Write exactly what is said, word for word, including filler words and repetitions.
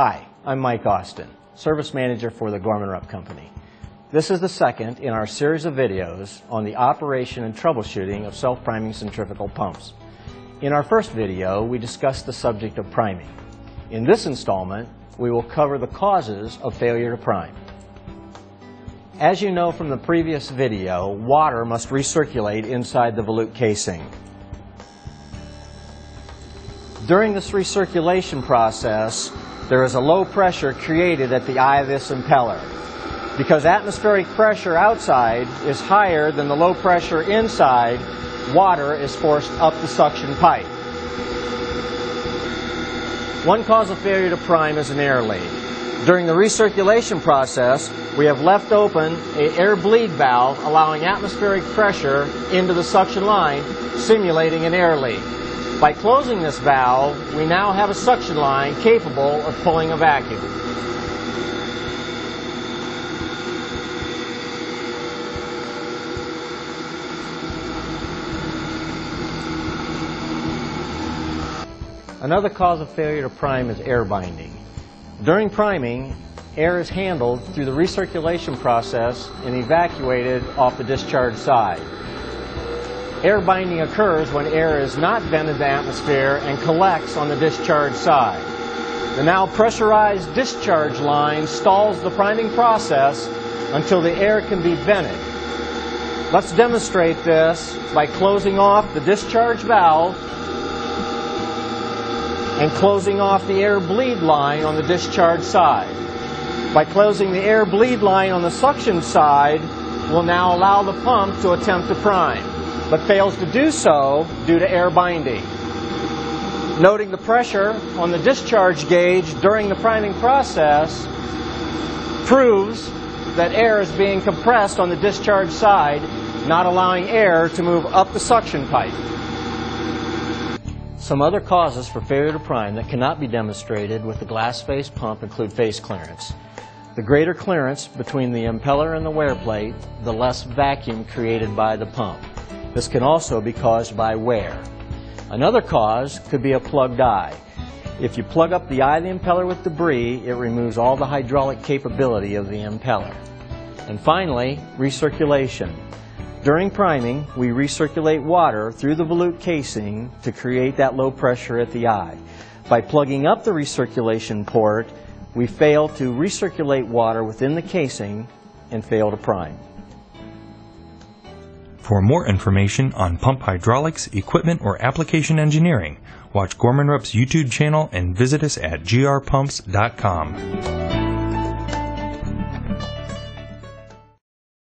Hi, I'm Mike Austin, Service Manager for the Gorman-Rupp Company. This is the second in our series of videos on the operation and troubleshooting of self-priming centrifugal pumps. In our first video, we discussed the subject of priming. In this installment, we will cover the causes of failure to prime. As you know from the previous video, water must recirculate inside the volute casing. During this recirculation process, there is a low pressure created at the eye of this impeller. Because atmospheric pressure outside is higher than the low pressure inside, water is forced up the suction pipe. One cause of failure to prime is an air leak. During the recirculation process, we have left open an air bleed valve, allowing atmospheric pressure into the suction line, simulating an air leak. By closing this valve, we now have a suction line capable of pulling a vacuum. Another cause of failure to prime is air binding. During priming, air is handled through the recirculation process and evacuated off the discharge side. Air binding occurs when air is not vented to atmosphere and collects on the discharge side. The now pressurized discharge line stalls the priming process until the air can be vented. Let's demonstrate this by closing off the discharge valve and closing off the air bleed line on the discharge side. By closing the air bleed line on the suction side, will now allow the pump to attempt to prime, but fails to do so due to air binding. Noting the pressure on the discharge gauge during the priming process proves that air is being compressed on the discharge side, not allowing air to move up the suction pipe. Some other causes for failure to prime that cannot be demonstrated with the glass-face pump include face clearance. The greater clearance between the impeller and the wear plate, the less vacuum created by the pump. This can also be caused by wear. Another cause could be a plugged eye. If you plug up the eye of the impeller with debris, it removes all the hydraulic capability of the impeller. And finally, recirculation. During priming, we recirculate water through the volute casing to create that low pressure at the eye. By plugging up the recirculation port, we fail to recirculate water within the casing and fail to prime. For more information on pump hydraulics, equipment, or application engineering, watch Gorman-Rupp's YouTube channel and visit us at g r pumps dot com.